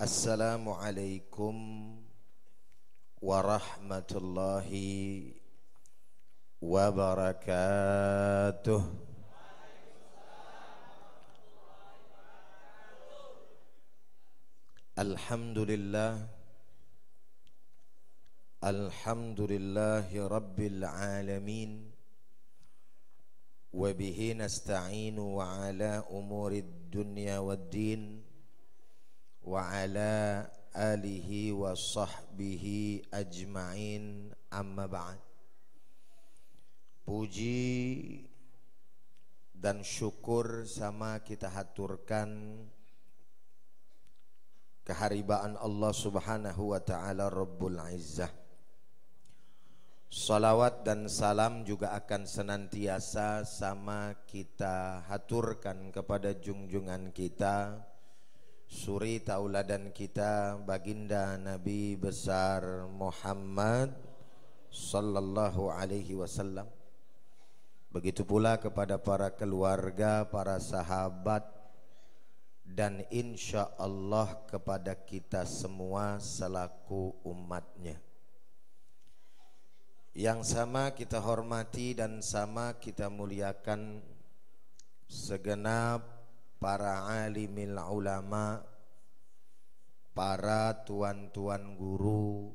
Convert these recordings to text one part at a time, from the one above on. Assalamualaikum warahmatullahi wabarakatuh. Alhamdulillah, alhamdulillahi rabbil alamin, wa bihi nasta'inu wa ala umurid dunya waddin, wa ala alihi wa sahbihi ajma'in, amma ba'd. Puji dan syukur sama kita haturkan keharibaan Allah subhanahu wa ta'ala Rabbul Izzah. Salawat dan salam juga akan senantiasa sama kita haturkan kepada junjungan kita, suri tauladan kita, baginda Nabi besar Muhammad sallallahu alaihi wasallam. Begitu pula kepada para keluarga, para sahabat, dan insya Allah kepada kita semua selaku umatnya. Yang sama kita hormati dan sama kita muliakan segenap para alimil ulama, para tuan-tuan guru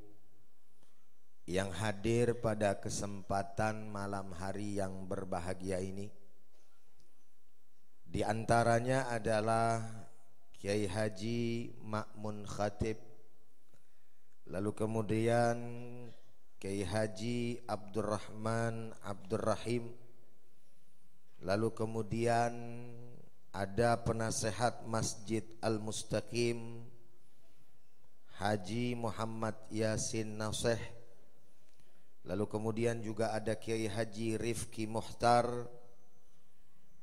yang hadir pada kesempatan malam hari yang berbahagia ini. Di antaranya adalah Kiai Haji Ma'mun Khatib, lalu kemudian Kiai Haji Abdurrahman Abdurrahim, lalu kemudian ada penasehat Masjid Al-Mustaqim Haji Muhammad Yasin Naseh, lalu kemudian juga ada Kiai Haji Rifki Muhtar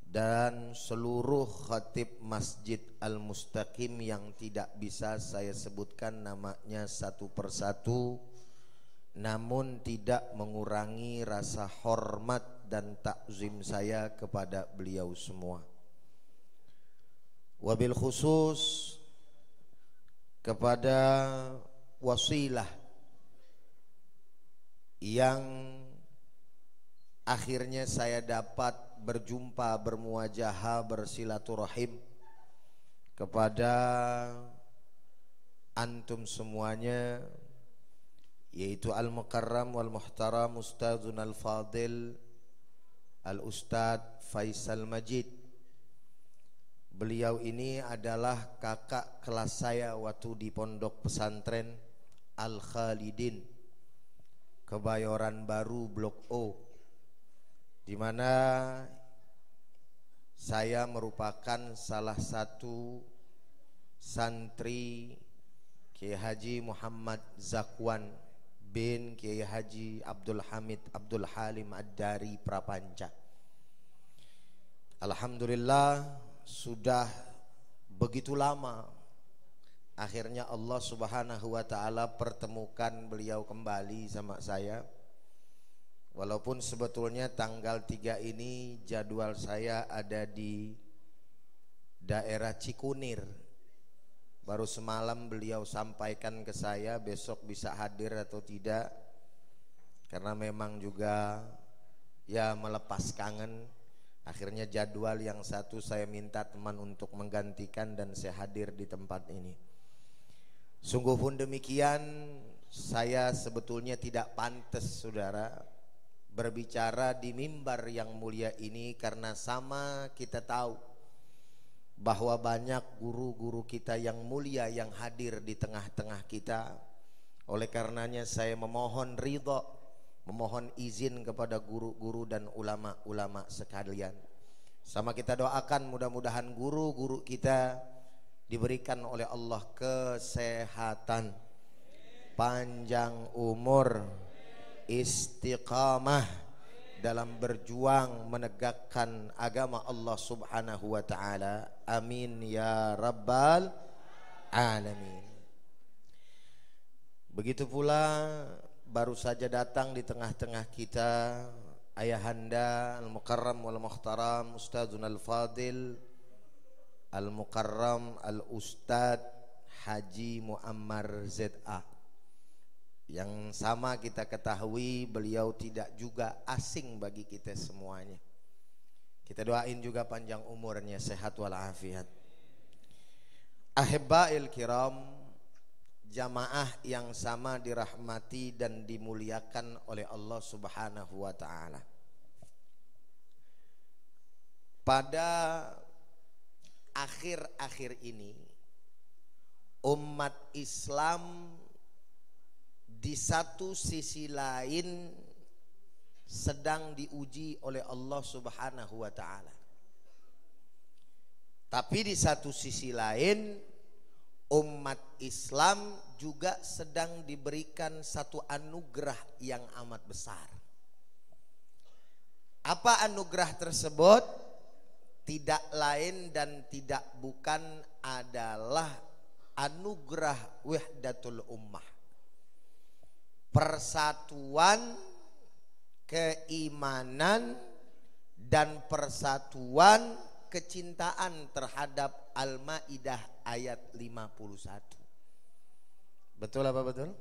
dan seluruh khatib Masjid Al-Mustaqim yang tidak bisa saya sebutkan namanya satu persatu, namun tidak mengurangi rasa hormat dan takzim saya kepada beliau semua. Wabil khusus kepada wasilah yang akhirnya saya dapat berjumpa, bermuajahah, bersilaturahim kepada antum semuanya, yaitu al-mukarram wal-muhtaram ustadzun al-fadil al-ustadz Faisal Majid. Beliau ini adalah kakak kelas saya waktu di pondok pesantren Al-Khalidin Kebayoran Baru Blok O, di mana saya merupakan salah satu santri Kiai Haji Muhammad Zakwan bin Kiai Haji Abdul Hamid Abdul Halim Ad-Dari Prapanca. Alhamdulillah, sudah begitu lama akhirnya Allah subhanahu wa ta'ala pertemukan beliau kembali sama saya. Walaupun sebetulnya tanggal 3 ini jadwal saya ada di daerah Cikunir. Baru semalam beliau sampaikan ke saya besok bisa hadir atau tidak, karena memang juga ya melepas kangen. Akhirnya jadwal yang satu saya minta teman untuk menggantikan dan saya hadir di tempat ini. Sungguh pun demikian, saya sebetulnya tidak pantas, saudara, berbicara di mimbar yang mulia ini, karena sama kita tahu bahwa banyak guru-guru kita yang mulia yang hadir di tengah-tengah kita. Oleh karenanya saya memohon ridho, memohon izin kepada guru-guru dan ulama-ulama sekalian. Sama kita doakan mudah-mudahan guru-guru kita diberikan oleh Allah kesehatan, panjang umur, istiqamah dalam berjuang menegakkan agama Allah subhanahu wa ta'ala. Amin ya rabbal alamin. Begitu pula baru saja datang di tengah-tengah kita ayahanda al-mukarram wal-muhtaram ustadzun al-fadil al-mukarram al-ustadz Haji Muammar ZA, yang sama kita ketahui beliau tidak juga asing bagi kita semuanya. Kita doain juga panjang umurnya, sehat walafiat. Ahibba'il kiram, jamaah yang sama dirahmati dan dimuliakan oleh Allah Subhanahu wa ta'ala. Pada akhir-akhir ini umat Islam di satu sisi lain sedang diuji oleh Allah Subhanahu wa ta'ala, tapi di satu sisi lain umat Islam juga sedang diberikan satu anugerah yang amat besar. Apa anugerah tersebut? Tidak lain dan tidak bukan adalah anugerah wahdatul ummah, persatuan keimanan dan persatuan kecintaan terhadap Al-Maidah ayat 51. Betul apa betul?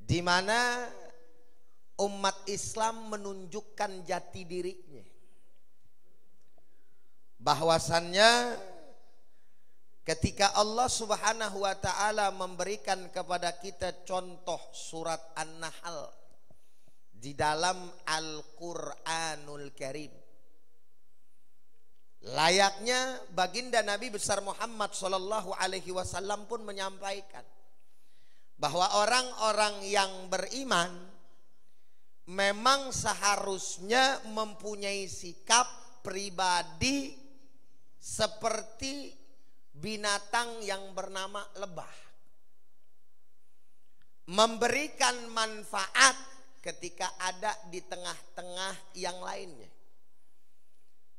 Di mana umat Islam menunjukkan jati dirinya, bahwasannya ketika Allah Subhanahu wa ta'ala memberikan kepada kita contoh surat An-Nahl di dalam Al-Quranul Karim, layaknya baginda Nabi besar Muhammad Shallallahu Alaihi Wasallam pun menyampaikan bahwa orang-orang yang beriman memang seharusnya mempunyai sikap pribadi seperti binatang yang bernama lebah, memberikan manfaat ketika ada di tengah-tengah yang lainnya,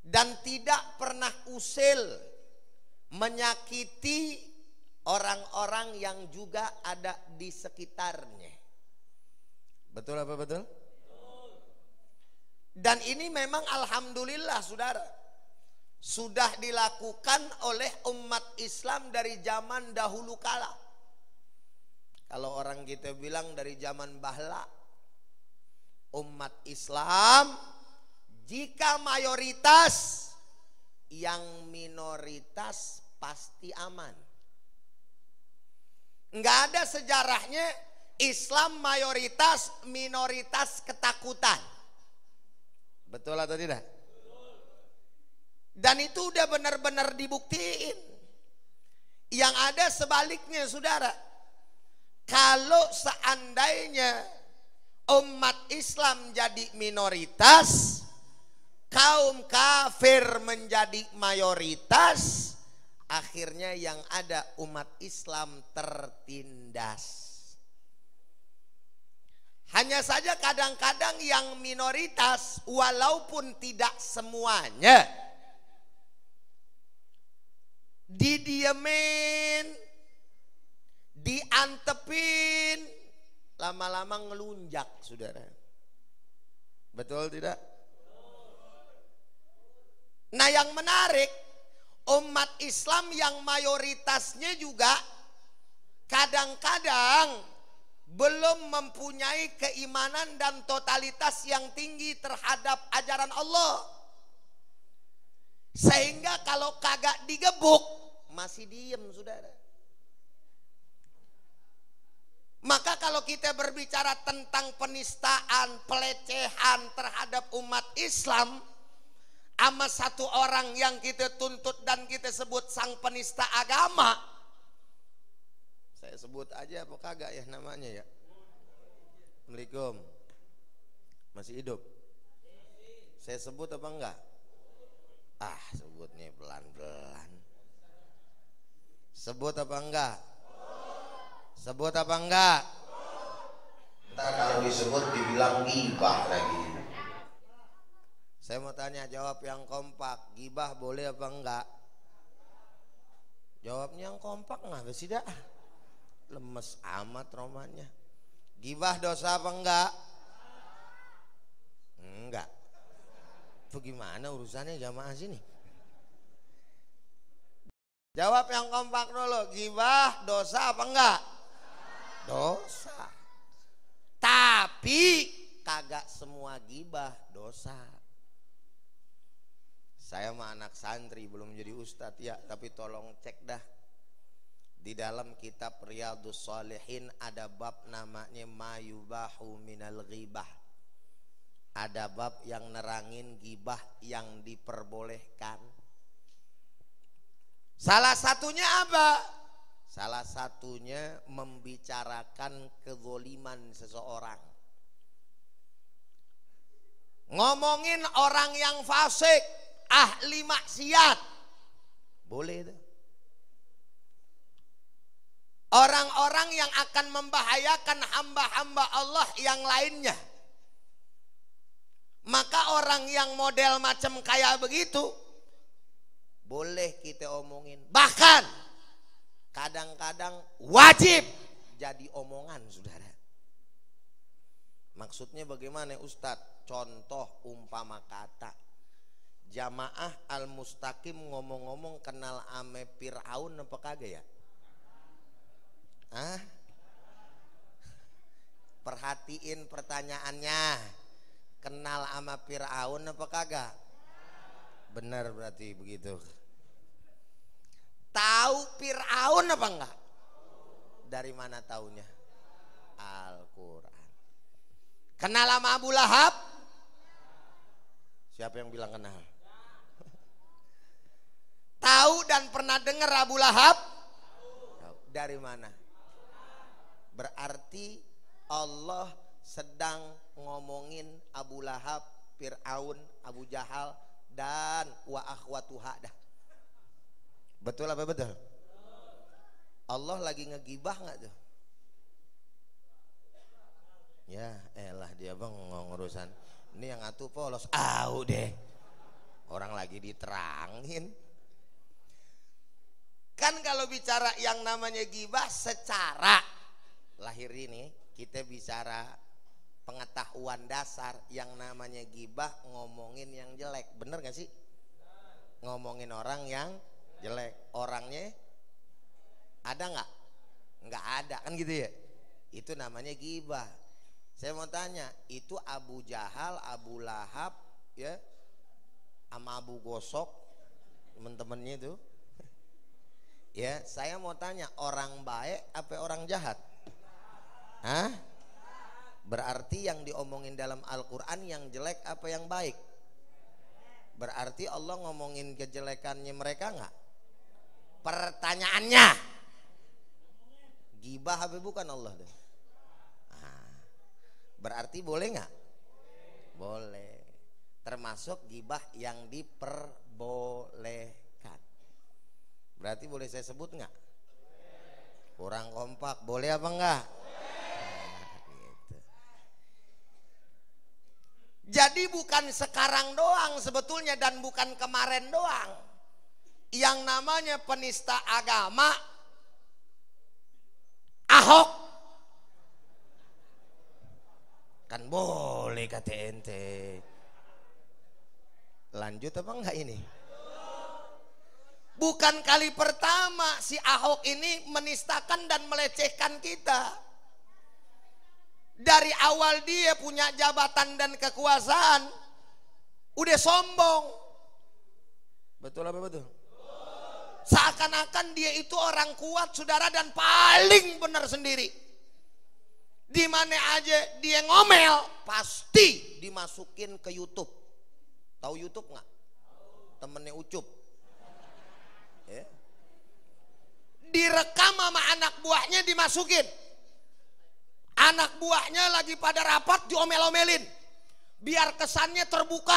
dan tidak pernah usil menyakiti orang-orang yang juga ada di sekitarnya. Betul apa betul? Dan ini memang alhamdulillah saudara, sudah dilakukan oleh umat Islam dari zaman dahulu kala. Kalau orang kita bilang dari zaman bahla, umat Islam jika mayoritas, yang minoritas pasti aman. Nggak ada sejarahnya Islam mayoritas, minoritas ketakutan. Betul atau tidak? Dan itu udah benar-benar dibuktiin. Yang ada sebaliknya saudara, kalau seandainya umat Islam jadi minoritas, kaum kafir menjadi mayoritas, akhirnya yang ada umat Islam tertindas. Hanya saja kadang-kadang yang minoritas, walaupun tidak semuanya, didiemin, diantepin, lama-lama ngelunjak saudara. Betul tidak? Nah yang menarik, umat Islam yang mayoritasnya juga kadang-kadang belum mempunyai keimanan dan totalitas yang tinggi terhadap ajaran Allah, sehingga kalau kagak digebuk masih diem saudara. Maka kalau kita berbicara tentang penistaan, pelecehan terhadap umat Islam sama satu orang yang kita tuntut dan kita sebut sang penista agama, saya sebut aja apa kagak ya namanya ya? Assalamualaikum, masih hidup? Saya sebut apa enggak? Ah, sebutnya pelan-pelan. Sebut apa enggak? Sebut apa enggak? Ntar kalau disebut dibilang gibah lagi. Saya mau tanya, jawab yang kompak, gibah boleh apa enggak? Jawabnya yang kompak enggak, besidak. Lemes amat romannya. Gibah dosa apa enggak? Enggak. Itu gimana urusannya jamaah sini? Jawab yang kompak dulu. Ghibah dosa apa enggak? Dosa. Tapi kagak semua ghibah dosa. Saya mah anak santri belum jadi ustadz ya, tapi tolong cek dah. Di dalam kitab Riyadhus Shalihin ada bab namanya Mayubahu minal ghibah. Ada bab yang nerangin ghibah yang diperbolehkan. Salah satunya apa? Salah satunya membicarakan kezoliman seseorang. Ngomongin orang yang fasik, ahli maksiat. Boleh itu. Orang-orang yang akan membahayakan hamba-hamba Allah yang lainnya. Maka orang yang model macam kayak begitu boleh kita omongin. Bahkan kadang-kadang wajib jadi omongan, saudara. Maksudnya bagaimana Ustadz? Contoh umpama kata Jamaah Al-Mustaqim ngomong-ngomong kenal ame Fir'aun apa kagak ya? Hah? Perhatiin pertanyaannya. Kenal sama Fir'aun apa kagak? Benar berarti begitu. Tahu Fir'aun apa enggak? Dari mana taunya? Al-Quran. Kenal sama Abu Lahab? Siapa yang bilang kenal? Tahu dan pernah dengar Abu Lahab? Tahu. Dari mana? Berarti Allah sedang ngomongin Abu Lahab, Fir'aun, Abu Jahal dan wa akhwatuha. Betul apa betul? Allah lagi ngegibah nggak tuh? Ya elah dia bang ngurusan. Ini yang atuh polos. Au deh. Orang lagi diterangin. Kan kalau bicara yang namanya gibah secara lahir ini kita bicara pengetahuan dasar. Yang namanya gibah ngomongin yang jelek, bener gak sih? Ngomongin orang yang jelek. Orangnya ada gak? Gak ada kan gitu ya. Itu namanya gibah. Saya mau tanya, itu Abu Jahal, Abu Lahab ya, sama Abu Gosok temen-temennya itu ya, saya mau tanya, orang baik apa orang jahat? Hah? Berarti yang diomongin dalam Al-Quran yang jelek apa yang baik? Berarti Allah ngomongin kejelekannya mereka nggak? Pertanyaannya ghibah apa bukan Allah deh? Ah, berarti boleh nggak? Boleh. Termasuk ghibah yang diperbolehkan. Berarti boleh saya sebut nggak? Kurang kompak. Boleh apa enggak? Jadi bukan sekarang doang sebetulnya dan bukan kemarin doang. Yang namanya penista agama Ahok kan boleh kata ente. Lanjut apa enggak ini? Bukan kali pertama si Ahok ini menistakan dan melecehkan kita. Dari awal dia punya jabatan dan kekuasaan udah sombong. Betul apa betul? Seakan-akan dia itu orang kuat, saudara, dan paling benar sendiri. Di mana aja dia ngomel pasti dimasukin ke YouTube. Tahu YouTube nggak? Temennya Ucup ya. Direkam sama anak buahnya dimasukin. Anak buahnya lagi pada rapat diomel-omelin biar kesannya terbuka,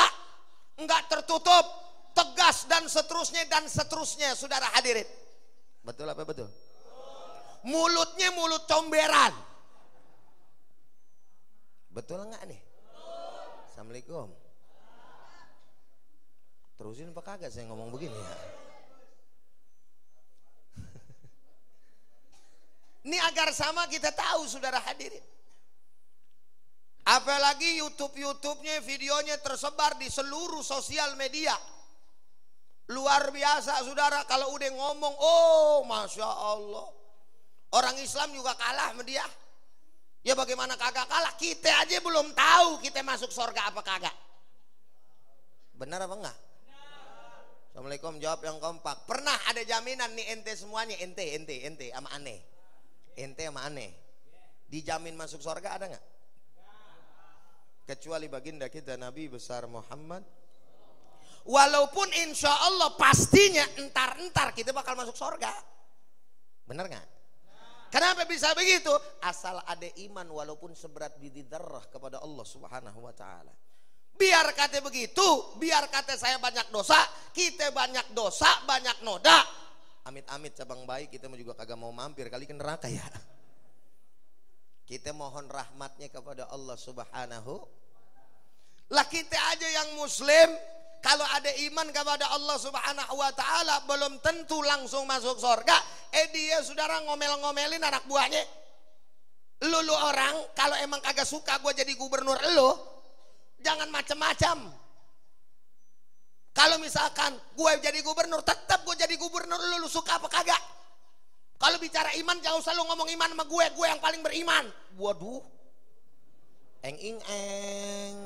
enggak tertutup, tegas dan seterusnya dan seterusnya, saudara hadirin. Betul apa betul? Mulutnya mulut comberan. Betul enggak nih? Assalamualaikum. Terusin apa kagak saya ngomong begini ya? Ini agar sama kita tahu, saudara hadirin. Apalagi YouTube-nya videonya tersebar di seluruh sosial media. Luar biasa saudara, kalau udah ngomong, oh Masya Allah, orang Islam juga kalah sama dia. Ya bagaimana kagak kalah, kita aja belum tahu kita masuk surga apa kagak. Benar apa enggak? Assalamualaikum, jawab yang kompak. Pernah ada jaminan nih ente semuanya, ente sama aneh. Ente sama aneh dijamin masuk surga ada enggak? Kecuali baginda kita Nabi besar Muhammad. Walaupun insya Allah pastinya entar-entar kita bakal masuk surga. Bener nggak? Kenapa bisa begitu? Asal ada iman walaupun seberat biji dzarrah kepada Allah Subhanahu wa Ta'ala. Biar kata begitu, biar kata saya banyak dosa, kita banyak dosa, banyak noda. Amit-amit cabang bayi kita juga kagak mau mampir kali ke neraka ya. Kita mohon rahmatnya kepada Allah Subhanahu. Lah kita aja yang Muslim, kalau ada iman kepada Allah Subhanahu wa Ta'ala belum tentu langsung masuk surga. Dia saudara ngomel-ngomelin anak buahnya. Lu orang kalau emang kagak suka gue jadi gubernur lu, jangan macem-macem. Kalau misalkan gue jadi gubernur, tetap gue jadi gubernur lu suka apa kagak. Kalau bicara iman jangan usah lu ngomong iman sama gue yang paling beriman. Waduh, eng-ing-eng.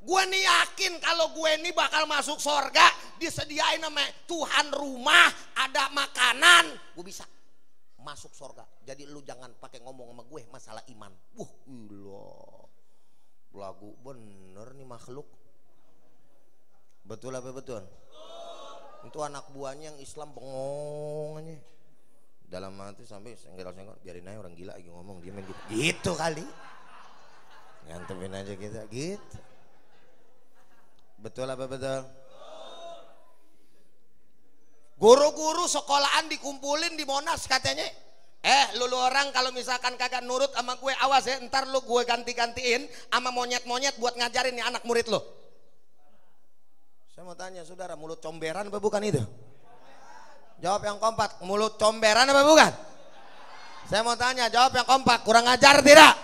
Gue nih yakin kalau gue nih bakal masuk surga, disediain namanya Tuhan rumah, ada makanan, gue bisa masuk surga. Jadi lu jangan pakai ngomong sama gue masalah iman. Wah, ilah, lagu bener nih makhluk. Betul apa betul? Itu anak buahnya yang Islam bengong aja. Dalam hati sampai senggol-senggol, biarin aja orang gila lagi ngomong, dia main gitu. Gitu kali. Ngantepin aja kita gitu. Betul apa betul? Guru-guru sekolahan dikumpulin di Monas katanya, lu orang kalau misalkan kagak nurut sama gue, awas ya, ntar lu gue ganti-gantiin sama monyet-monyet buat ngajarin nih anak murid lo. Saya mau tanya saudara, mulut comberan apa bukan itu? Jawab yang kompak, mulut comberan apa bukan? Saya mau tanya, jawab yang kompak, kurang ajar tidak?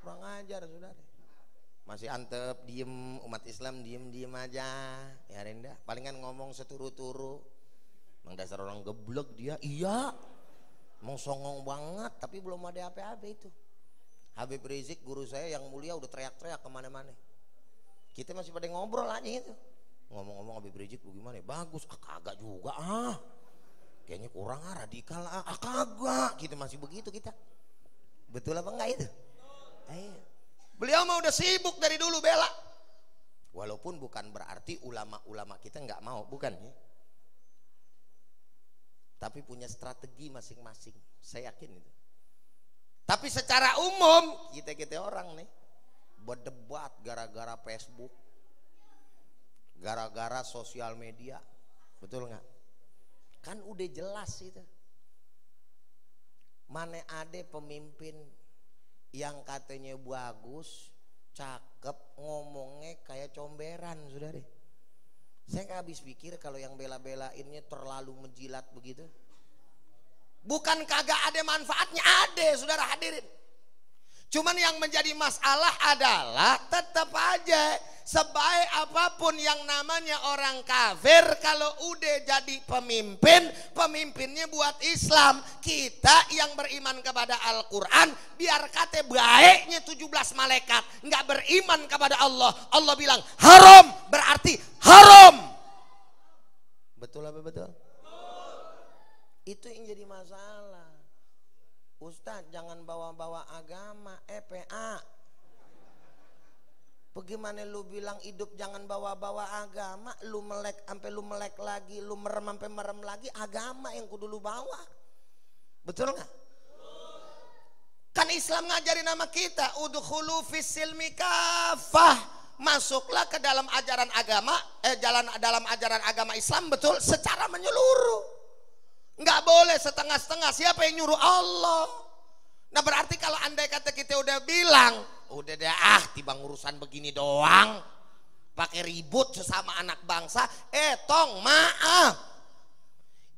Kurang ajar saudara. Masih antep, diem, umat Islam diem aja. Ya rendah, palingan ngomong seturu-turu. Emang dasar orang geblek dia, iya. Emang songong banget, tapi belum ada apa-apa itu. Habib Rizieq guru saya yang mulia udah teriak-teriak kemana-mana. Kita masih pada ngobrol aja gitu. Ngomong-ngomong Habib Rizieq lu gimana? Bagus, kagak juga ah. Kayaknya kurang ah, radikal ah, kagak. Kita masih begitu kita. Betul apa enggak itu? Ayo. Beliau mah udah sibuk dari dulu bela. Walaupun bukan berarti ulama-ulama kita nggak mau, bukan ya. Tapi punya strategi masing-masing, saya yakin itu. Tapi secara umum kita orang nih berdebat gara-gara Facebook, gara-gara sosial media, betul nggak? Kan udah jelas itu. Mana ada pemimpin yang katanya bagus, cakep, ngomongnya kayak comberan, saudari. Saya nggak habis pikir kalau yang bela-belainnya terlalu menjilat begitu. Bukan kagak ada manfaatnya, ada, saudara hadirin. Cuman yang menjadi masalah adalah tetap aja sebaik apapun yang namanya orang kafir, kalau udah jadi pemimpin, pemimpinnya buat Islam. Kita yang beriman kepada Al-Quran, biar kata baiknya 17 malaikat, nggak beriman kepada Allah, Allah bilang haram, berarti haram. Betul apa betul? Itu yang jadi masalah. Ustaz, jangan bawa-bawa agama, PA. Bagaimana lu bilang hidup jangan bawa-bawa agama, lu melek sampai lu melek lagi, lu merem sampai merem lagi, agama yang kudu lu bawa. Betul nggak? Kan Islam ngajarin nama kita, udkhulu fis-silmi kaffah. Masuklah ke dalam ajaran agama, dalam ajaran agama Islam, betul, secara menyeluruh. Nggak boleh setengah-setengah. Siapa yang nyuruh? Allah. Nah berarti kalau andai kata kita udah bilang, udah deh ah, tiba urusan begini doang, pakai ribut sesama anak bangsa, tong maaf.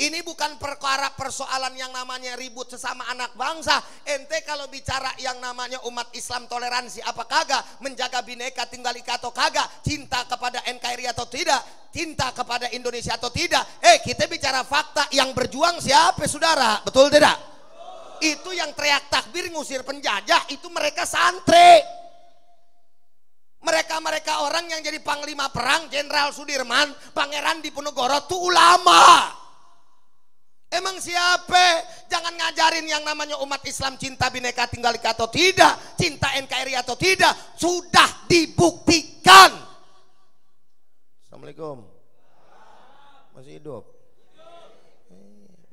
Ini bukan perkara persoalan yang namanya ribut sesama anak bangsa. Ente kalau bicara yang namanya umat Islam toleransi apa kagak, menjaga bineka tunggal ika atau kagak, cinta kepada NKRI atau tidak, cinta kepada Indonesia atau tidak. Kita bicara fakta, yang berjuang siapa saudara, betul tidak? Itu yang teriak takbir ngusir penjajah, itu mereka santri. Mereka-mereka orang yang jadi panglima perang, Jenderal Sudirman, Pangeran Diponegoro itu ulama. Emang siapa? Jangan ngajarin yang namanya umat Islam cinta bineka tunggal ika atau tidak, cinta NKRI atau tidak, sudah dibuktikan. Assalamualaikum. Masih hidup?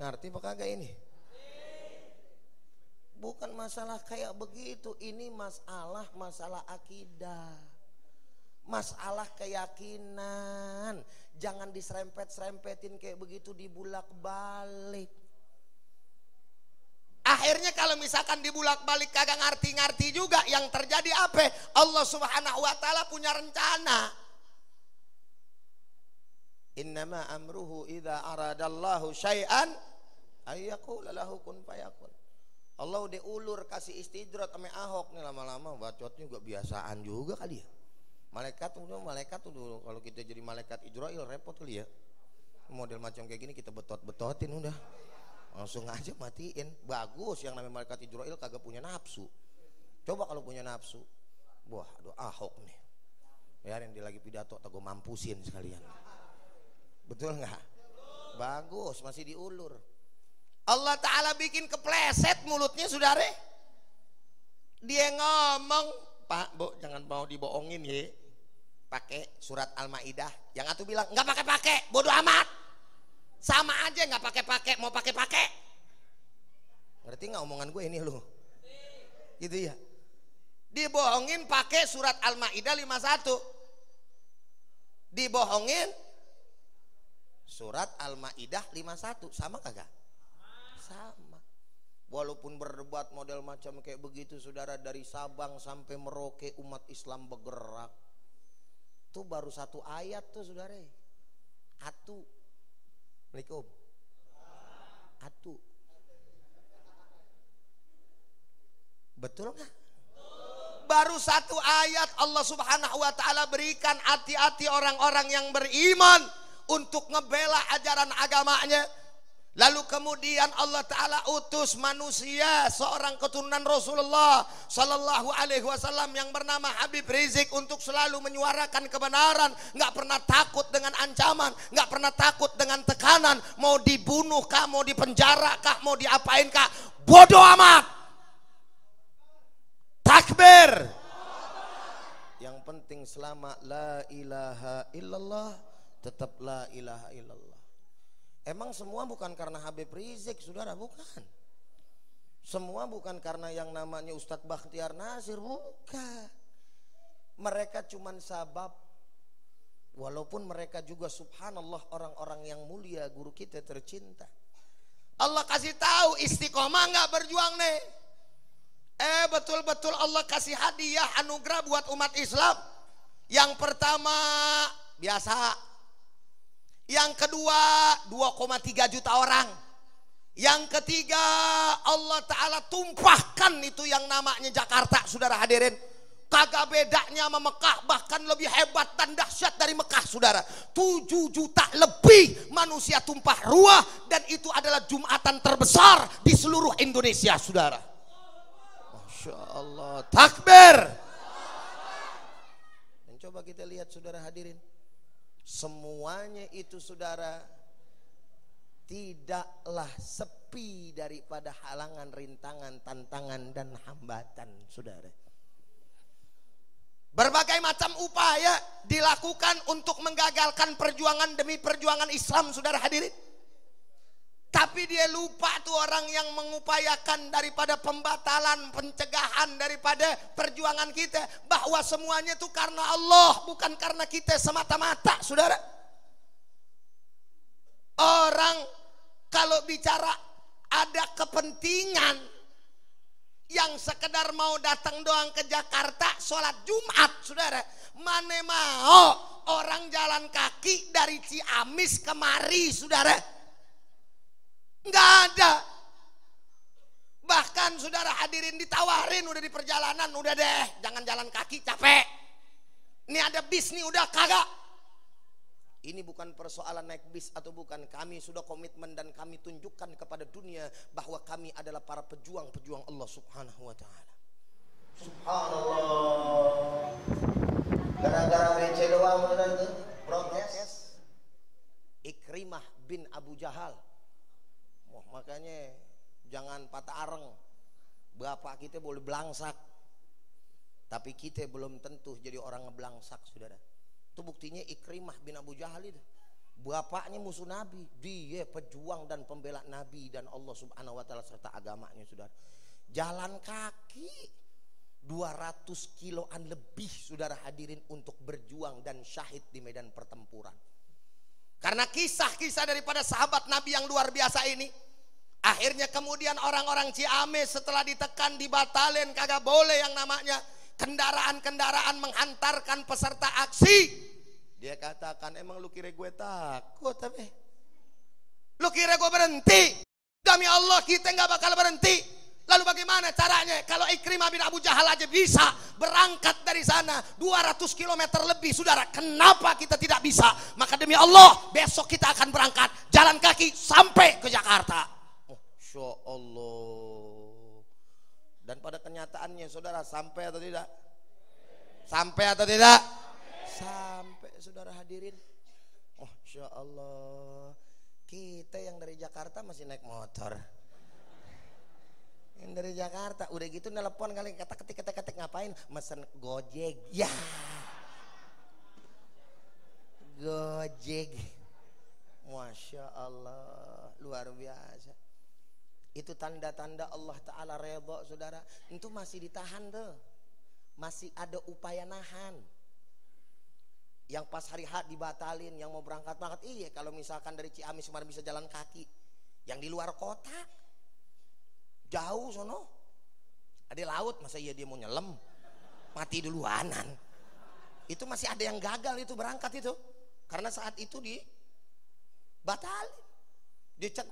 Ngerti apa kagak ini? Bukan masalah kayak begitu, ini masalah akidah, masalah keyakinan. Jangan diserempet-serempetin kayak begitu, dibulak-balik. Akhirnya kalau misalkan dibulak-balik kagak ngerti-ngerti juga, yang terjadi apa? Allah Subhanahu wa taala punya rencana. Innama amruhu idza aradallahu syai'an ay yaqula lahu kun fayakun. Allah udah ulur kasih istidrat sama Ahok nih, lama-lama bacotnya juga biasaan juga kali ya. Malaikat udah kalau kita jadi malaikat Ijrail repot kali ya. Model macam kayak gini kita betot-betotin udah. Langsung aja matiin. Bagus yang namanya malaikat Ijrail kagak punya nafsu. Coba kalau punya nafsu. Wah, aduh Ahok nih. Biarin dia lagi pidato atau gue mampusin sekalian. Betul nggak? Bagus, masih diulur. Allah Ta'ala bikin kepleset mulutnya saudara. Dia ngomong, Pak, Bu, jangan mau dibohongin ya. Pakai surat Al-Maidah. Yang atuh bilang nggak pakai-pakai, bodoh amat. Sama aja nggak pakai-pakai, mau pakai-pakai. Ngerti nggak omongan gue ini lu? Gitu ya. Dibohongin pakai surat Al-Maidah 51. Dibohongin surat Al-Maidah 51, sama kagak? Sama. Walaupun berdebat model macam kayak begitu saudara, dari Sabang sampai Merauke umat Islam bergerak. Itu baru satu ayat tuh saudara. Atu. Assalamualaikum. Atu. Betul nggak? Baru satu ayat Allah Subhanahu wa taala berikan hati-hati orang-orang yang beriman untuk ngebela ajaran agamanya. Lalu kemudian Allah Ta'ala utus manusia, seorang keturunan Rasulullah Sallallahu Alaihi Wasallam yang bernama Habib Rizieq, untuk selalu menyuarakan kebenaran, nggak pernah takut dengan ancaman, nggak pernah takut dengan tekanan. Mau dibunuh kah, mau dipenjara kah, mau diapain kah, bodoh amat. Takbir. Yang penting selama la ilaha illallah, tetap la ilaha illallah. Emang semua bukan karena Habib Rizieq, saudara, bukan. Semua bukan karena yang namanya Ustadz Bakhtiar Nasir, bukan. Mereka cuman sabab. Walaupun mereka juga subhanallah orang-orang yang mulia, guru kita tercinta. Allah kasih tahu istiqomah nggak berjuang nih. Betul-betul Allah kasih hadiah anugerah buat umat Islam. Yang pertama biasa. Yang kedua 2,3 juta orang. Yang ketiga Allah Ta'ala tumpahkan itu yang namanya Jakarta, saudara hadirin. Kagak bedanya sama Mekah, bahkan lebih hebat dan dahsyat dari Mekah saudara. 7 juta lebih manusia tumpah ruah, dan itu adalah Jumatan terbesar di seluruh Indonesia saudara. Masya Allah. Takbir. Dan coba kita lihat saudara hadirin, semuanya itu saudara tidaklah sepi daripada halangan, rintangan, tantangan dan hambatan saudara. Berbagai macam upaya dilakukan untuk menggagalkan perjuangan demi perjuangan Islam saudara hadirin. Tapi dia lupa tuh orang yang mengupayakan daripada pembatalan, pencegahan daripada perjuangan kita, bahwa semuanya itu karena Allah, bukan karena kita semata-mata saudara. Orang kalau bicara ada kepentingan yang sekedar mau datang doang ke Jakarta sholat Jumat saudara, mana mau orang jalan kaki dari Ciamis kemari saudara. Nggak ada. Bahkan saudara hadirin ditawarin, udah di perjalanan, udah deh jangan jalan kaki, capek. Ini ada bis nih, udah kagak. Ini bukan persoalan naik bis atau bukan. Kami sudah komitmen dan kami tunjukkan kepada dunia bahwa kami adalah para pejuang-pejuang Allah subhanahu wa ta'ala. Subhanallah. Gara-gara WC doang benar itu progres. Ikrimah bin Abu Jahal. Wah, makanya jangan patah areng. Bapak kita boleh belangsak, tapi kita belum tentu jadi orang ngeblangsak, saudara. Itu buktinya Ikrimah bin Abu Jahal itu. Bapaknya musuh Nabi, dia pejuang dan pembela Nabi dan Allah subhanahu wa ta'ala serta agamanya, saudara. Jalan kaki 200 kiloan lebih, saudara hadirin, untuk berjuang dan syahid di medan pertempuran. Karena kisah-kisah daripada sahabat Nabi yang luar biasa ini, akhirnya kemudian orang-orang Ciamis setelah ditekan, dibatalin, kagak boleh yang namanya kendaraan-kendaraan menghantarkan peserta aksi. Dia katakan, emang lu kira gue takut? Tapi lu kira gue berhenti? Demi Allah kita nggak bakal berhenti. Lalu bagaimana caranya? Kalau Ikrimah bin Abu Jahal aja bisa berangkat dari sana 200 km lebih, saudara, kenapa kita tidak bisa? Maka demi Allah besok kita akan berangkat jalan kaki sampai ke Jakarta. Masya Allah. Dan pada kenyataannya, saudara, sampai atau tidak? Sampai atau tidak? Sampai, saudara hadirin. Oh, insya Allah. Kita yang dari Jakarta masih naik motor. Yang dari Jakarta udah gitu nelpon kali, kata ketik ngapain? Mesen Gojek. Ya. Gojek. Masya Allah, luar biasa. Itu tanda-tanda Allah Ta'ala redha, saudara. Itu masih ditahan tuh. Masih ada upaya nahan. Yang pas hari H dibatalin, yang mau berangkat-berangkat, iya kalau misalkan dari Ciamis kemarin bisa jalan kaki, yang di luar kota, jauh sono, ada laut, masa iya dia mau nyelam, mati duluanan. Itu masih ada yang gagal itu berangkat itu, karena saat itu dibatalin, dicek.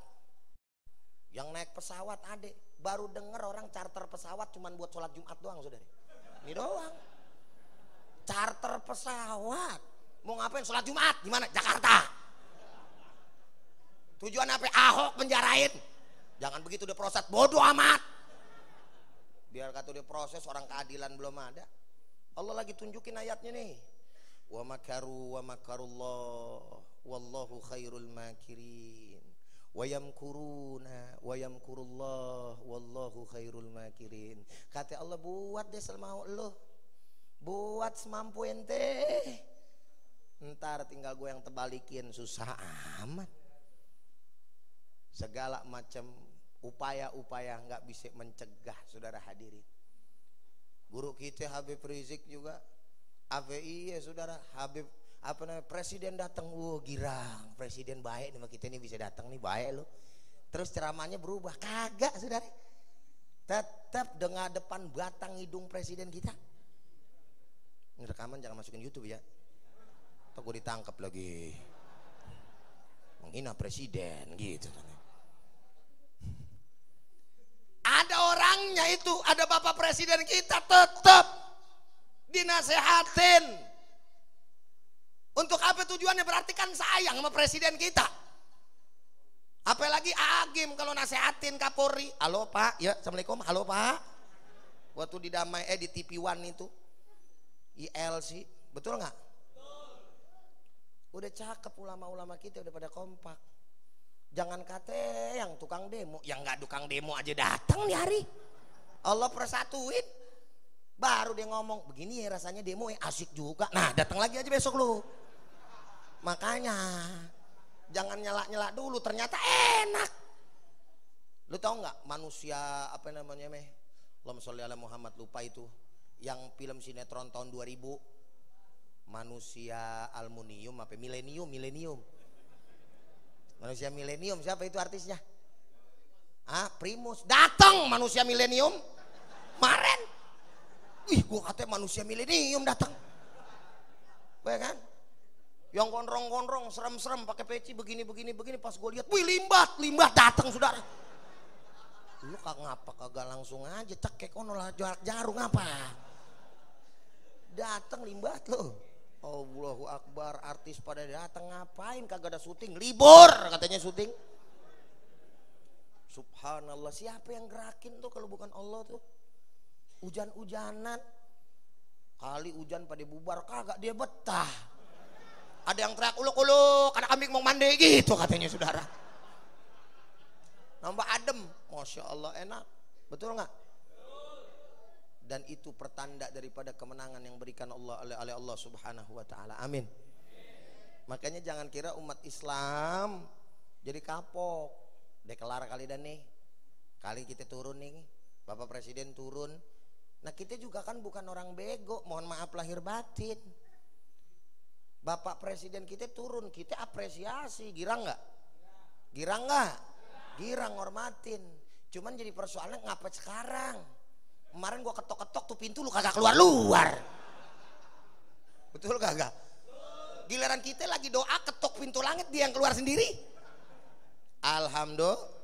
Yang naik pesawat ada, baru denger orang charter pesawat cuman buat sholat Jumat doang, saudara. Ini doang. Charter pesawat mau ngapain? Sholat Jumat. Di mana? Jakarta. Tujuan apa? Ahok penjarain. Jangan begitu udah proses, bodoh amat. Biar kata udah proses, orang keadilan belum ada. Allah lagi tunjukin ayatnya nih. Wa makaru wa makarullah wallahu khairul makirin. Wa yamkuruna wa yamkurullah wallahu khairul makirin. Kata Allah, buat deh semau lo. Buat semampu ente. Ntar tinggal gue yang terbalikin. Susah amat. Segala macam upaya-upaya nggak bisa mencegah, saudara hadirin. Guru kita Habib Rizieq juga AVI ya, saudara. Habib apa namanya, presiden datang. Wah, girang. Presiden baik nih, kita ini bisa datang nih, baik loh. Terus ceramahnya berubah. Kagak, saudara. Tetap dengan depan batang hidung presiden kita. Ini rekaman jangan masukin YouTube ya, atau gue ditangkap lagi menghina presiden gitu. Ada orangnya itu, ada bapak presiden kita, tetap dinasehatin. Untuk apa tujuannya? Berarti kan sayang sama presiden kita. Apalagi Agim kalau nasehatin Kapolri, halo Pak, ya assalamualaikum, halo Pak. Waktu didamai di TV One itu. ILC, betul nggak? Udah cakep ulama-ulama kita udah pada kompak. Jangan kata yang tukang demo, yang nggak tukang demo aja datang di hari. Allah persatuin, baru dia ngomong begini ya rasanya demo ya asik juga. Nah datang lagi aja besok lu. Makanya jangan nyelak-nyelak dulu. Ternyata enak. Lu tau nggak manusia apa namanya Allahumma sholli ala Muhammad, lupa itu. Yang film sinetron tahun 2000, manusia aluminium apa milenium, manusia milenium, siapa itu artisnya? Ah, Primus. Datang manusia milenium kemarin. Ih, gua katanya manusia milenium datang, ya kan? yang gondrong-gondrong, serem-serem, pakai peci begini, pas gue lihat, wih limbah datang saudara. Lu kagak langsung aja, cekek ono lah jarum apa? Datang limbah lo. Allahu Akbar, artis pada datang ngapain? Kagak ada syuting, libur katanya syuting. Subhanallah, siapa yang gerakin tuh kalau bukan Allah tuh? Hujan-hujanan, kali hujan pada bubar, kagak dia betah. Ada yang teriak uluk-uluk, ada kambing mau mandi gitu katanya saudara. Nambah adem, masya Allah enak, betul nggak? Dan itu pertanda daripada kemenangan yang berikan Allah oleh Allah Subhanahu Wa Taala. Amin. Makanya jangan kira umat Islam jadi kapok, dekelar kali dan nih, kali kita turun nih, Bapak Presiden turun. Nah kita juga kan bukan orang bego, mohon maaf lahir batin. Bapak Presiden kita turun, kita apresiasi, girang nggak? Girang nggak? Girang, hormatin. Cuman jadi persoalan ngapa sekarang? Kemarin gua ketok-ketok tuh pintu lu kagak keluar. Betul kagak? Giliran kita lagi doa ketok pintu langit dia yang keluar sendiri. Alhamdulillah.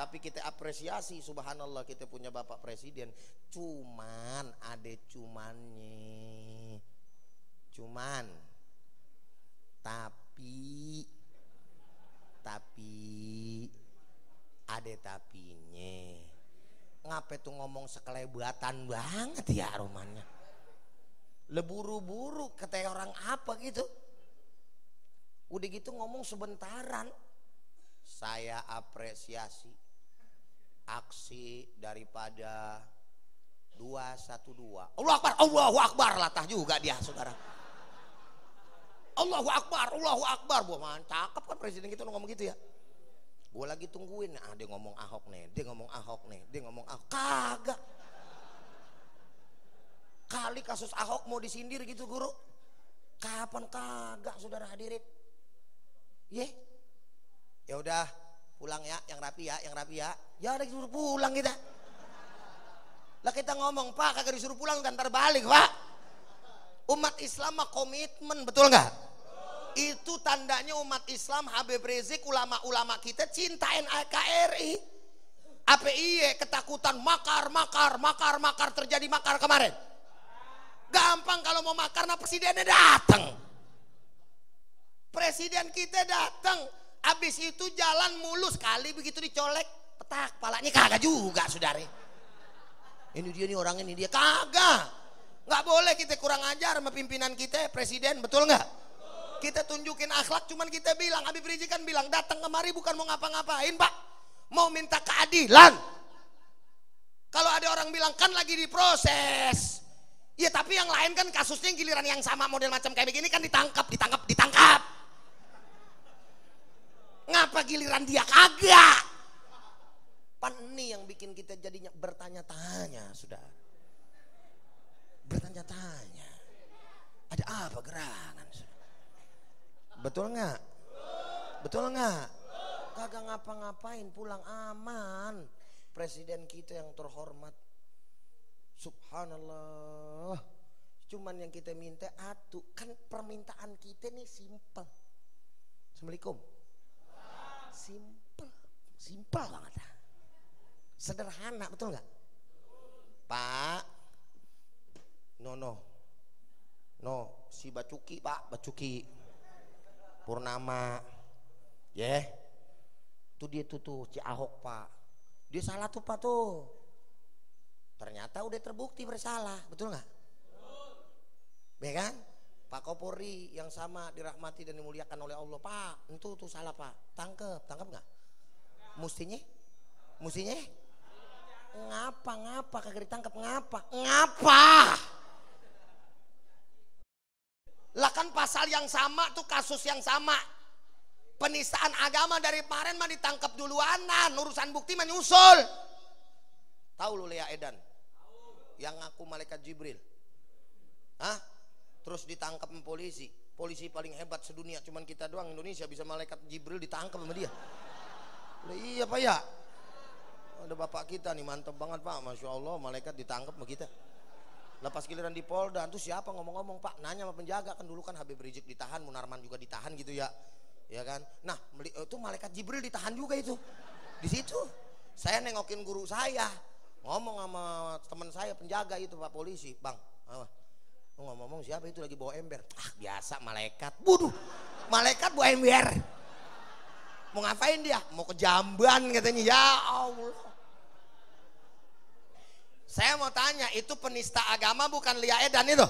Tapi kita apresiasi, subhanallah kita punya Bapak Presiden. Cuman ada cumannya. Cuman. Tapi ada tapinya. Ngapain tuh ngomong sekelebatan banget ya rumahnya. Leburu-buru kata orang apa gitu. Udah gitu ngomong sebentaran. Saya apresiasi aksi daripada 212. Allahu Akbar latah juga dia saudara. Allahu Akbar, buah cakep kan presiden kita ngomong gitu ya. Gue lagi tungguin, ah dia ngomong Ahok nih, kagak. Kali kasus Ahok mau disindir gitu guru, kapan kagak saudara hadirin? Ye, ya udah pulang ya, yang rapi ya. Ya udah disuruh pulang kita. Lah kita ngomong Pak, kagak disuruh pulang kan terbalik Pak. Umat Islam komitmen, betul nggak? Itu tandanya umat Islam Habib Rizieq, ulama-ulama kita cintain NKRI. Apa iya ketakutan makar terjadi makar kemarin? Gampang kalau mau makar, nah presidennya datang. Presiden kita datang, habis itu jalan mulus kali begitu dicolek, petak palanya kagak juga, saudari. Ini dia nih orang ini dia kagak. Nggak boleh kita kurang ajar sama pimpinan kita presiden, betul nggak? Kita tunjukin akhlak, cuman kita bilang Habib Rizieq kan bilang datang kemari bukan mau ngapa-ngapain Pak, mau minta keadilan. Kalau ada orang bilang kan lagi diproses ya, tapi yang lain kan kasusnya giliran yang sama model macam kayak begini kan ditangkap. Ngapa giliran dia kagak? Pan ini yang bikin kita jadinya bertanya-tanya sudah. Bertanya-tanya, ada apa gerangan? Betul nggak? Kagak ngapa-ngapain, pulang aman. Presiden kita yang terhormat, subhanallah. Cuman yang kita minta atuh, kan permintaan kita nih simple. Assalamualaikum. Simple banget. Sederhana, betul nggak, Pak? No, si Bacuki Pak, Purnama, ya, yeah. Tuh dia tuh si Ahok Pak, dia salah tuh Pak tuh, ternyata udah terbukti bersalah, betul nggak? Ya kan, Pak Kapolri yang sama dirahmati dan dimuliakan oleh Allah Pak, itu tuh salah Pak, tangkep nggak? Mestinya, ngapa kagak ditangkap ngapa? Lah kan pasal yang sama tuh, kasus yang sama, penistaan agama dari kemarin mah ditangkap duluanan, urusan bukti menyusul. Tahu lu Lea Edan yang aku malaikat Jibril? Hah? Terus ditangkap polisi paling hebat sedunia, cuman kita doang Indonesia bisa malaikat Jibril ditangkap sama dia. Iya Pak ya, ada bapak kita nih mantep banget Pak, masya Allah malaikat ditangkap sama kita. Lepas giliran di Polda, itu siapa ngomong-ngomong Pak? Nanya sama penjaga, kan dulu kan Habib Rizieq ditahan, Munarman juga ditahan gitu ya, ya kan? Nah, itu malaikat Jibril ditahan juga itu. Di situ saya nengokin guru saya, ngomong sama teman saya penjaga itu, Pak polisi, Bang, apa? Ngomong-ngomong siapa itu lagi bawa ember? Ah, biasa malaikat. Waduh, malaikat bawa ember. Mau ngapain dia? Mau ke Jamban katanya. Ya Allah. Saya mau tanya, itu penista agama bukan Lia Edan itu?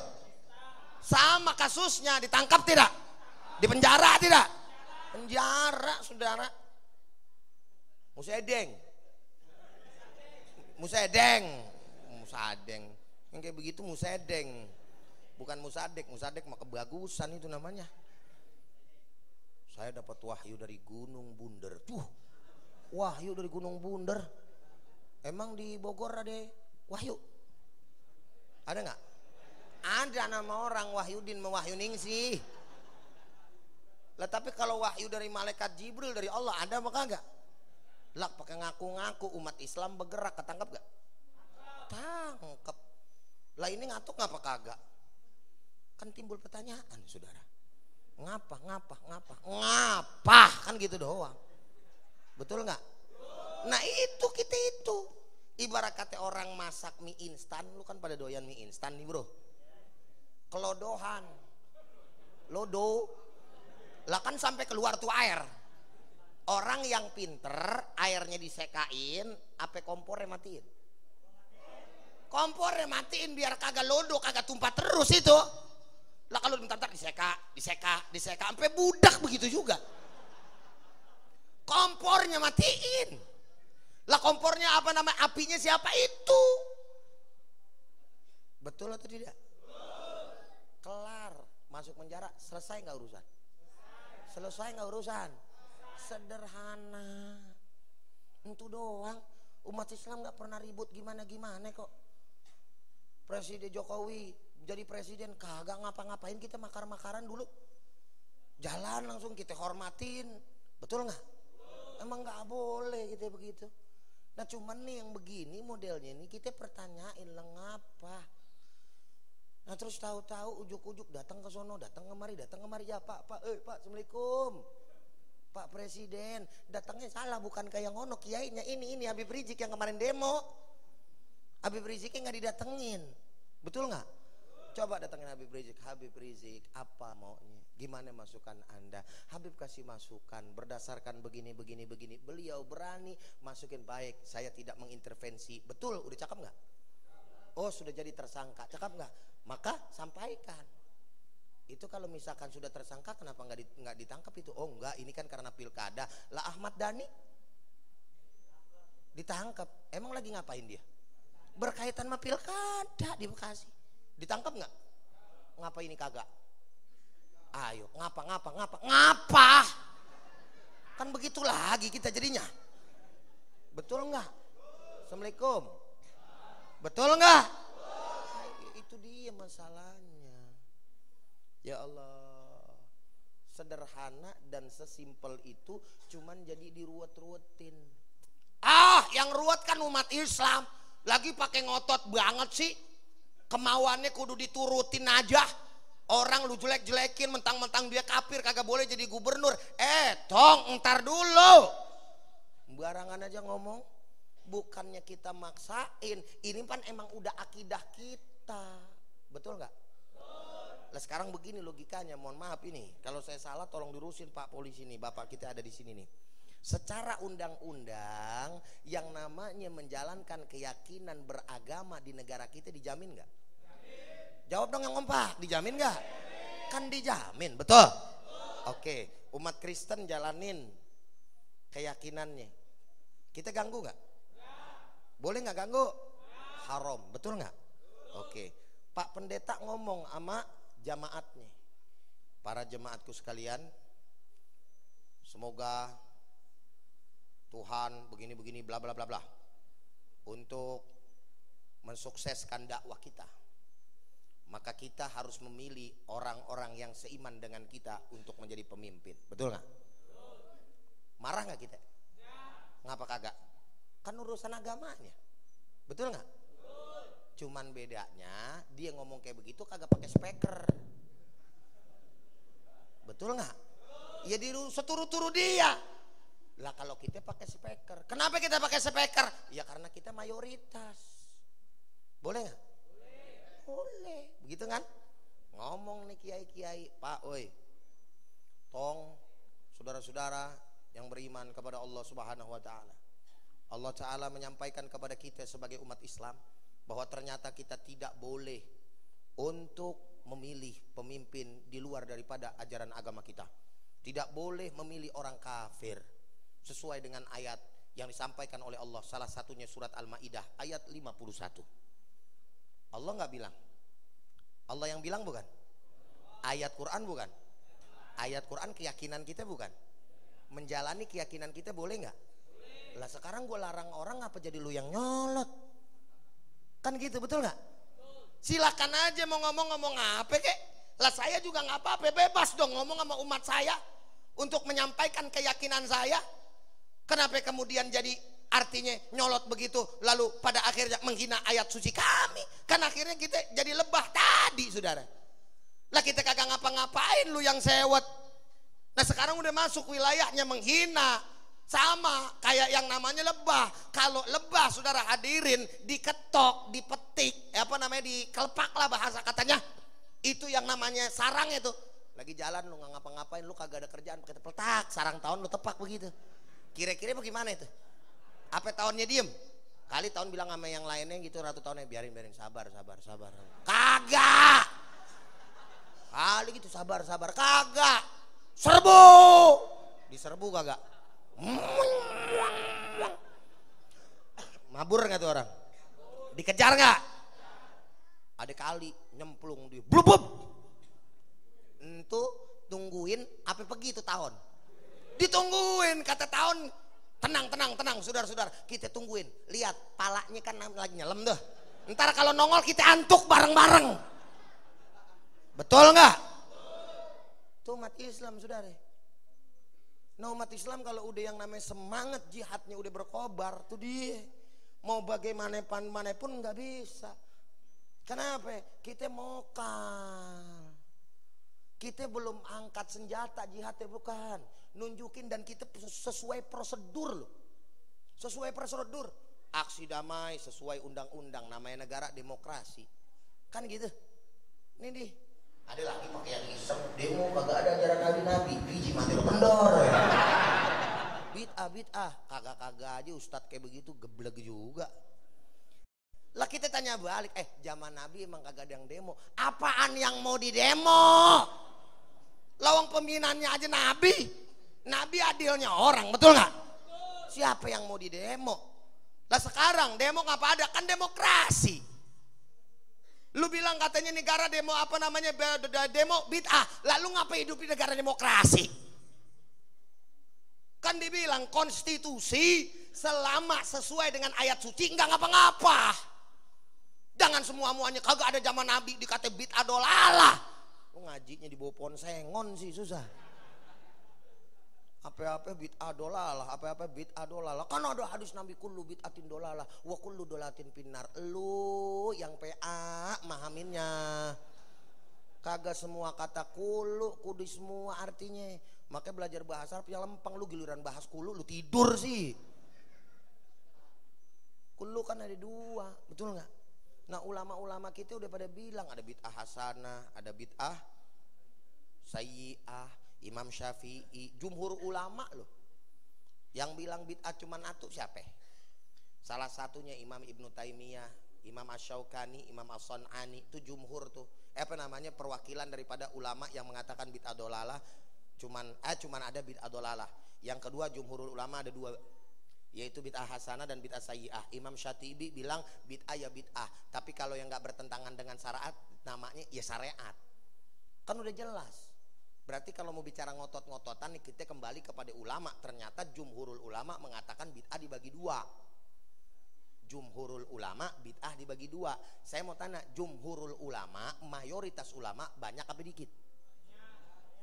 Sama kasusnya, ditangkap tidak? Dipenjara tidak? Penjara, saudara. Musedeng. Yang kayak begitu musedeng. Bukan musadek, musadek mah kebagusan itu namanya. Saya dapat wahyu dari Gunung Bunder. Wahyu dari Gunung Bunder. Emang di Bogor ada wahyu? Ada nggak? Ada nama orang Wahyudin Mewahyuningsih. Lah tapi kalau wahyu dari malaikat Jibril dari Allah ada apa kagak? Lah pakai ngaku-ngaku umat Islam bergerak, ketangkap nggak? Tangkep. Lah ini ngatuk ngapa kagak? Kan timbul pertanyaan, saudara. Ngapa kan gitu doang, betul nggak? Nah itu kita itu ibarat kata orang masak mie instan, lu kan pada doyan mie instan nih bro, kelodohan lodo lah kan sampai keluar tuh air. Orang yang pinter airnya disekain, apa kompornya matiin, biar kagak lodo, kagak tumpah terus itu. Lah kalau bentar-bentar diseka sampai budak begitu juga. Kompornya matiin. Lah kompornya apa namanya? Apinya siapa itu? Betul atau tidak? Kelar, masuk penjara, selesai nggak urusan? Selesai nggak urusan? Sederhana. Itu doang. Umat Islam nggak pernah ribut gimana-gimana kok. Presiden Jokowi jadi presiden kagak ngapa-ngapain, kita makar-makaran dulu, jalan langsung kita hormatin, betul nggak? Emang nggak boleh kita begitu. Nah cuman nih yang begini modelnya ini kita pertanyain lah ngapa. Nah terus tahu-tahu ujuk-ujuk datang ke sono, datang kemari ya Pak, assalamualaikum Pak Presiden. Datangnya salah, bukan kayak ngono kiainya, ini Habib Rizieq yang kemarin demo. Habib Rizieqnya nggak didatengin, betul nggak? Coba datangin Habib Rizieq, apa maunya? Gimana masukan Anda? Habib kasih masukan berdasarkan begini. Beliau berani masukin, baik, saya tidak mengintervensi. Betul, udah cakep nggak? Oh, sudah jadi tersangka, cakep nggak? Maka sampaikan. Itu kalau misalkan sudah tersangka, kenapa nggak ditangkap itu? Oh enggak, ini kan karena pilkada. Lah Ahmad Dhani ditangkap, emang lagi ngapain dia? Berkaitan sama pilkada di Bekasi. Ditangkap nggak? Ngapa ini kagak? Ayo, ngapa? Kan begitu lagi kita jadinya. Betul nggak? Assalamualaikum. Betul nggak? Itu dia masalahnya. Ya Allah, sederhana dan sesimpel itu, cuman jadi diruwet-ruwetin. Ah, yang ruwet kan umat Islam. Lagi pakai ngotot banget sih. Kemauannya kudu diturutin aja. Orang lu jelek-jelekin, mentang-mentang dia kafir, kagak boleh jadi gubernur. Tong, ntar dulu. Barangan aja ngomong. Bukannya kita maksain, ini kan emang udah akidah kita. Betul nggak? Lah sekarang begini logikanya, mohon maaf ini. Kalau saya salah tolong diurusin Pak Polisi nih, Bapak kita ada di sini nih. Secara undang-undang yang namanya menjalankan keyakinan beragama di negara kita dijamin nggak? Jawab dong yang kompak, dijamin nggak? Kan dijamin, betul? Oke, umat Kristen jalanin keyakinannya, kita ganggu nggak? Boleh nggak ganggu? Haram, betul nggak? Oke, Pak Pendeta ngomong sama jamaatnya, para jemaatku sekalian, semoga Tuhan begini-begini bla bla bla bla untuk mensukseskan dakwah kita, maka kita harus memilih orang-orang yang seiman dengan kita untuk menjadi pemimpin, betul nggak? Marah nggak kita? Ngapa kagak? Kan urusan agamanya, betul nggak? Cuman bedanya dia ngomong kayak begitu kagak pakai speaker. Betul nggak? Ya diru seturu-turu dia. Lah kalau kita pakai speaker, kenapa kita pakai speaker? Ya karena kita mayoritas. Boleh nggak? Boleh. Begitu kan? Ngomong nih kiai-kiai, Pak, oi, tong, saudara-saudara yang beriman kepada Allah Subhanahu Wa Taala. Allah Taala menyampaikan kepada kita sebagai umat Islam bahwa ternyata kita tidak boleh untuk memilih pemimpin di luar daripada ajaran agama kita. Tidak boleh memilih orang kafir. Sesuai dengan ayat yang disampaikan oleh Allah, salah satunya surat Al-Maidah ayat 51. Allah nggak bilang, Allah yang bilang bukan? Ayat Quran bukan? Ayat Quran keyakinan kita bukan? Menjalani keyakinan kita boleh nggak? Lah sekarang gue larang orang, apa jadi lu yang nyolot? Kan gitu, betul nggak? Silakan aja mau ngomong-ngomong apa kek. Lah saya juga nggak apa-apa, bebas dong ngomong sama umat saya untuk menyampaikan keyakinan saya. Kenapa kemudian jadi artinya nyolot begitu, lalu pada akhirnya menghina ayat suci kami? Kan akhirnya kita jadi lebah tadi, saudara. Lah kita kagak ngapa-ngapain, lu yang sewet. Nah sekarang udah masuk wilayahnya menghina. Sama kayak yang namanya lebah. Kalau lebah, saudara hadirin, diketok, dipetik, apa namanya, dikelepak lah bahasa katanya. Itu yang namanya sarang itu. Lagi jalan lu nggak ngapa-ngapain, lu kagak ada kerjaan, pakai peletak sarang tahun lu tepak begitu. Kira-kira bagaimana itu? Apa tahunnya diem? Kali tahun bilang sama yang lainnya gitu, ratu tahunnya biarin sabar. Kagak. Kali gitu sabar kagak. Serbu. Diserbu kagak. Mabur nggak tuh orang? Dikejar nggak? Ada kali nyemplung di blubub. Itu tungguin apa pergi itu tahun? Ditungguin kata tahun, tenang saudara-saudara, kita tungguin. Lihat palanya kan lagi nyelam tuh. Ntar kalau nongol kita antuk bareng-bareng. Betul nggak? Tuh umat Islam, saudara. Nah umat Islam kalau udah yang namanya semangat jihadnya udah berkobar, tuh dia mau bagaimanapun nggak bisa. Kenapa? Kita mokal. Kita belum angkat senjata jihadnya, bukan nunjukin, dan kita sesuai prosedur loh. Sesuai prosedur, aksi damai sesuai undang-undang, namanya negara demokrasi. Kan gitu. Ini nih ada lagi pakai yang iseng, demo kagak ada ajaran nabi, biji mati lo kendor. Bid'ah kagak aja ustadz kayak begitu geblek juga. Lah kita tanya balik, zaman nabi emang kagak ada yang demo, apaan yang mau di demo? Lawang pembinaannya aja nabi adilnya orang, betul nggak? Siapa yang mau di demo? Lah sekarang demo ngapa ada, kan demokrasi. Lu bilang katanya negara demo apa namanya, demo bid'ah, lalu ngapa hidup di negara demokrasi? Kan dibilang konstitusi selama sesuai dengan ayat suci nggak ngapa-ngapa. Jangan semua-muanya kagak ada zaman nabi dikata bid'ah dolalah. Lu ngajinya di bawah pohon sengon sih susah. Apa-apa bid'ah dolalah, apa-apa bid'ah dolalah. Kan ada hadis nabi, kullu bid'atin dolalah wa kullu dolatin pinar. Lu yang PA mahaminnya. Kagak semua kata kullu kudu semua artinya. Makanya belajar bahasa Arab yang lempeng. Lu giliran bahas kullu lu tidur sih. Kullu kan ada dua, betul nggak? Nah ulama-ulama kita udah pada bilang ada bid'ah hasanah, ada bid'ah sayyi'ah. Imam Syafi'i, jumhur ulama loh yang bilang bid'ah cuma satu siapa? Salah satunya Imam Ibnu Taimiyah, Imam Asy-Syaukani, Imam As-San'ani, itu jumhur tuh. Apa namanya perwakilan daripada ulama yang mengatakan bid'ah dolalah cuman ada bid'ah dolalah. Yang kedua jumhur ulama ada dua, yaitu bid'ah hasanah dan bid'ah sayyi'ah. Imam Syatibi bilang bid'ah ya bid'ah, tapi kalau yang nggak bertentangan dengan syariat namanya ya syariat. Kan udah jelas. Berarti kalau mau bicara ngotot-ngototan, kita kembali kepada ulama. Ternyata jumhurul ulama mengatakan bid'ah dibagi dua. Jumhurul ulama bid'ah dibagi dua. Saya mau tanya, jumhurul ulama, mayoritas ulama banyak apa dikit?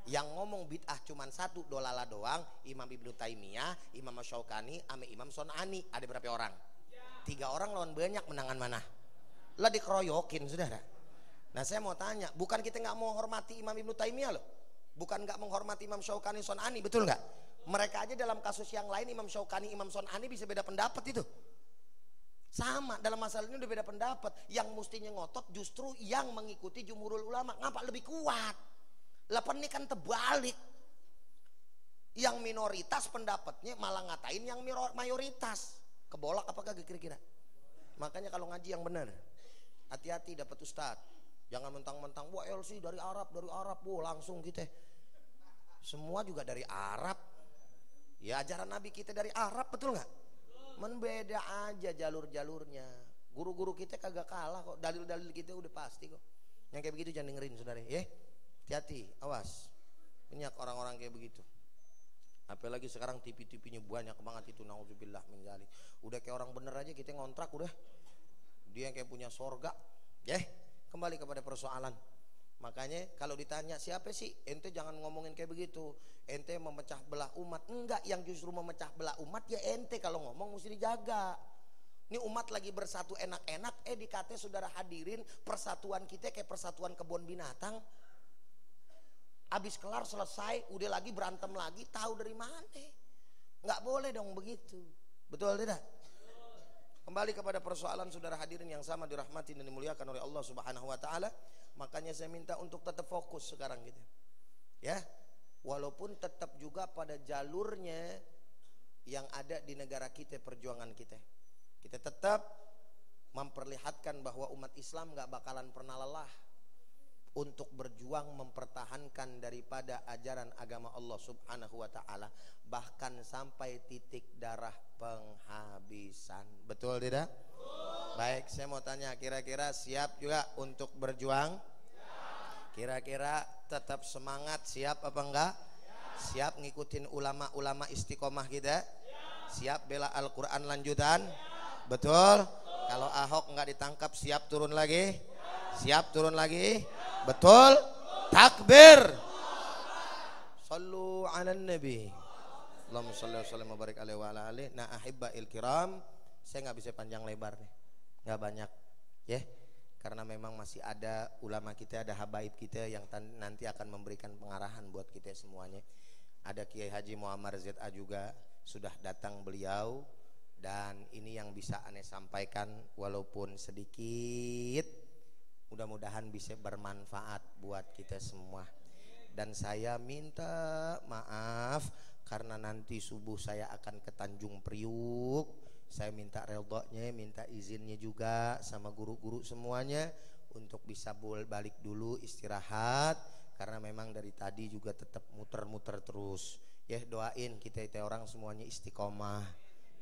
Yang ngomong bid'ah cuma satu, dolala doang, Imam Ibnu Taimiyah, Imam Asy-Syaukani, Imam Son'ani. Ada berapa orang? 3 orang lawan banyak, menangan mana? lah dikeroyokin saudara. Nah saya mau tanya, bukan kita nggak mau hormati Imam Ibnu Taimiyah loh, bukan nggak menghormati Imam Syaukani, Son'ani, betul nggak? Mereka aja dalam kasus yang lain Imam Syaukani, Imam Son'ani bisa beda pendapat itu. Sama dalam masalah ini udah beda pendapat. Yang mestinya ngotot justru yang mengikuti jumhurul ulama, ngapa lebih kuat? Lepen ini kan terbalik. Yang minoritas pendapatnya malah ngatain yang mayoritas. Kebolak apa kagak kira-kira? Makanya kalau ngaji yang benar, hati-hati dapat ustad. Jangan mentang-mentang wah LC dari Arab, wah langsung kita. Semua juga dari Arab. Ya ajaran Nabi kita dari Arab, betul nggak? Menbeda aja jalur-jalurnya. Guru-guru kita kagak kalah kok, dalil-dalil kita udah pasti kok. Yang kayak begitu jangan dengerin saudara, ya. Hati-hati, awas. Banyak orang-orang kayak begitu. Apalagi sekarang TV-TV-nya banyak banget itu, na'udzubillah min dzalik. Udah kayak orang bener aja kita ngontrak udah. Dia yang kayak punya sorga, ya. Kembali kepada persoalan. Makanya kalau ditanya siapa sih, ente jangan ngomongin kayak begitu, ente memecah belah umat. Enggak, yang justru memecah belah umat ya ente kalau ngomong mesti dijaga. Ini umat lagi bersatu enak-enak, dikate saudara hadirin persatuan kita kayak persatuan kebun binatang. Abis kelar selesai udah lagi berantem lagi, tahu dari mana? Nggak boleh dong begitu, betul tidak? Kembali kepada persoalan saudara hadirin yang sama dirahmati dan dimuliakan oleh Allah Subhanahu Wa Taala. Makanya saya minta untuk tetap fokus sekarang gitu, ya, walaupun tetap juga pada jalurnya yang ada di negara kita, perjuangan kita. Kita tetap memperlihatkan bahwa umat Islam nggak bakalan pernah lelah untuk berjuang mempertahankan daripada ajaran agama Allah Subhanahu Wa Ta'ala, bahkan sampai titik darah penghabisan. Betul tidak? Betul. Baik, saya mau tanya, kira-kira siap juga untuk berjuang? Kira-kira tetap semangat, siap apa enggak? Siap ngikutin ulama-ulama istiqomah kita? Siap bela Al-Quran lanjutan? Betul? Kalau Ahok enggak ditangkap, siap turun lagi? Siap turun lagi? Betul? Takbir. Sallu ala nabi. Allahumma salli wa sallim wa barik alaihi wa ala alihi. Nah ahibba'il kiram, saya nggak bisa panjang lebar nih, nggak banyak ya, karena memang masih ada ulama kita, ada habaib kita yang nanti akan memberikan pengarahan buat kita semuanya. Ada Kiai Haji Muammar Z.A. juga sudah datang beliau, dan ini yang bisa aneh sampaikan walaupun sedikit, mudah-mudahan bisa bermanfaat buat kita semua. Dan saya minta maaf karena nanti subuh saya akan ke Tanjung Priuk. Saya minta redonya, minta izinnya juga sama guru-guru semuanya untuk bisa balik dulu istirahat, karena memang dari tadi juga tetap muter-muter terus. Ya doain kita orang semuanya istiqomah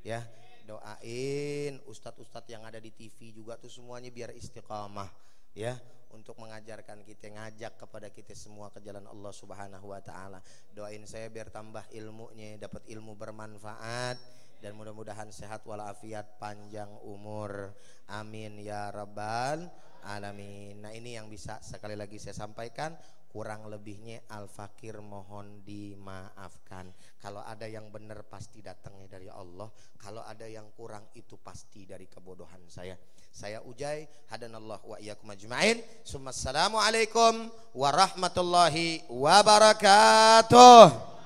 ya. Doain ustadz-ustadz yang ada di TV juga tuh semuanya biar istiqomah. Ya, untuk mengajarkan kita, ngajak kepada kita semua ke jalan Allah Subhanahu Wa Ta'ala. Doain saya biar tambah ilmunya, dapat ilmu bermanfaat, dan mudah-mudahan sehat walafiat, panjang umur. Amin ya rabbal alamin. Nah ini yang bisa sekali lagi saya sampaikan. Kurang lebihnya al-fakir mohon dimaafkan. Kalau ada yang benar pasti datangnya dari Allah, kalau ada yang kurang itu pasti dari kebodohan saya. Saya Ujai, hadanallah wa iyyakum ajma'in. Assalamualaikum warahmatullahi wabarakatuh.